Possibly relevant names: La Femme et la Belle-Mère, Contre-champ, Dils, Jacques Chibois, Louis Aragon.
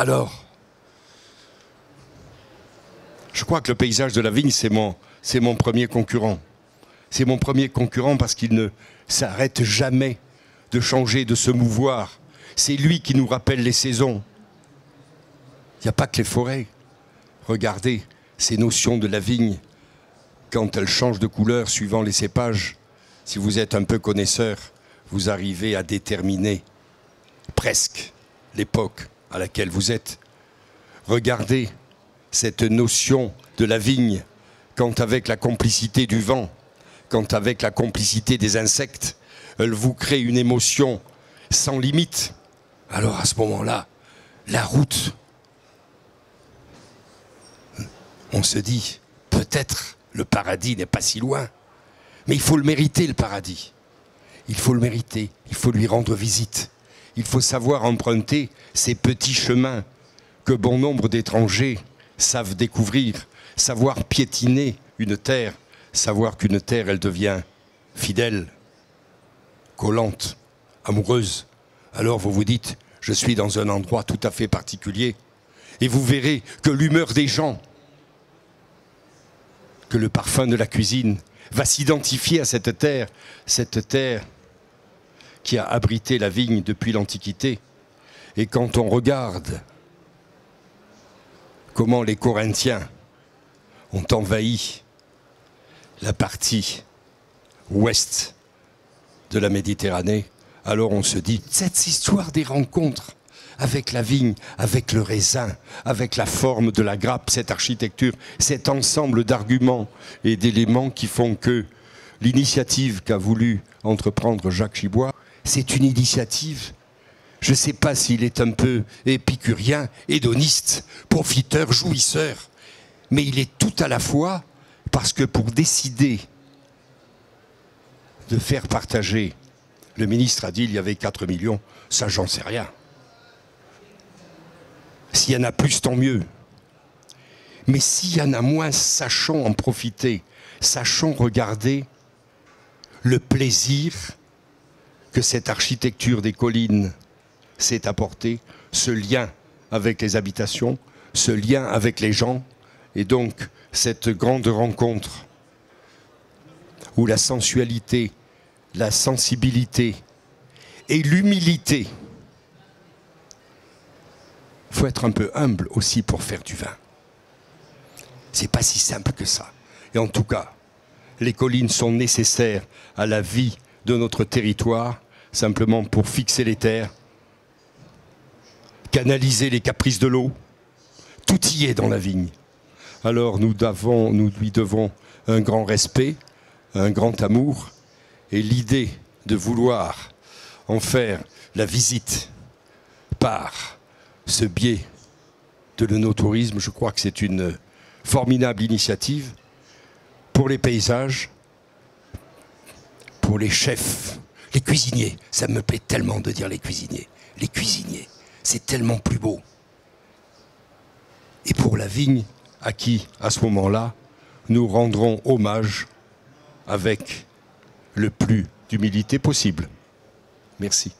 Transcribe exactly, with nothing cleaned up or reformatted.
Alors, je crois que le paysage de la vigne, c'est mon, c'est mon premier concurrent. C'est mon premier concurrent parce qu'il ne s'arrête jamais de changer, de se mouvoir. C'est lui qui nous rappelle les saisons. Il n'y a pas que les forêts. Regardez ces notions de la vigne quand elle change de couleur suivant les cépages. Si vous êtes un peu connaisseur, vous arrivez à déterminer presque l'époque à laquelle vous êtes. Regardez cette notion de la vigne quand, avec la complicité du vent, quand avec la complicité des insectes, elle vous crée une émotion sans limite. Alors à ce moment-là, la route, on se dit, peut-être le paradis n'est pas si loin, mais il faut le mériter, le paradis. Il faut le mériter, il faut lui rendre visite. Il faut savoir emprunter ces petits chemins que bon nombre d'étrangers savent découvrir, savoir piétiner une terre, savoir qu'une terre, elle devient fidèle, collante, amoureuse. Alors vous vous dites, je suis dans un endroit tout à fait particulier. Et vous verrez que l'humeur des gens, que le parfum de la cuisine va s'identifier à cette terre, cette terre qui a abrité la vigne depuis l'Antiquité. Et quand on regarde comment les Corinthiens ont envahi la partie ouest de la Méditerranée, alors on se dit, cette histoire des rencontres avec la vigne, avec le raisin, avec la forme de la grappe, cette architecture, cet ensemble d'arguments et d'éléments qui font que l'initiative qu'a voulu entreprendre Jacques Chibois, c'est une initiative, je ne sais pas s'il est un peu épicurien, hédoniste, profiteur, jouisseur, mais il est tout à la fois, parce que pour décider de faire partager, le ministre a dit il y avait quatre millions, ça j'en sais rien. S'il y en a plus, tant mieux. Mais s'il y en a moins, sachons en profiter, sachons regarder le plaisir que cette architecture des collines s'est apportée, ce lien avec les habitations, ce lien avec les gens, et donc cette grande rencontre où la sensualité, la sensibilité et l'humilité. Il faut être un peu humble aussi pour faire du vin. C'est pas si simple que ça. Et en tout cas, les collines sont nécessaires à la vie de notre territoire, simplement pour fixer les terres, canaliser les caprices de l'eau. Tout y est dans la vigne. Alors nous, devons, nous lui devons un grand respect, un grand amour, et l'idée de vouloir en faire la visite par ce biais de l'œnotourisme, je crois que c'est une formidable initiative pour les paysages, pour les chefs, les cuisiniers. Ça me plaît tellement de dire les cuisiniers. Les cuisiniers, c'est tellement plus beau. Et pour la vigne, à qui, à ce moment-là, nous rendrons hommage avec le plus d'humilité possible. Merci.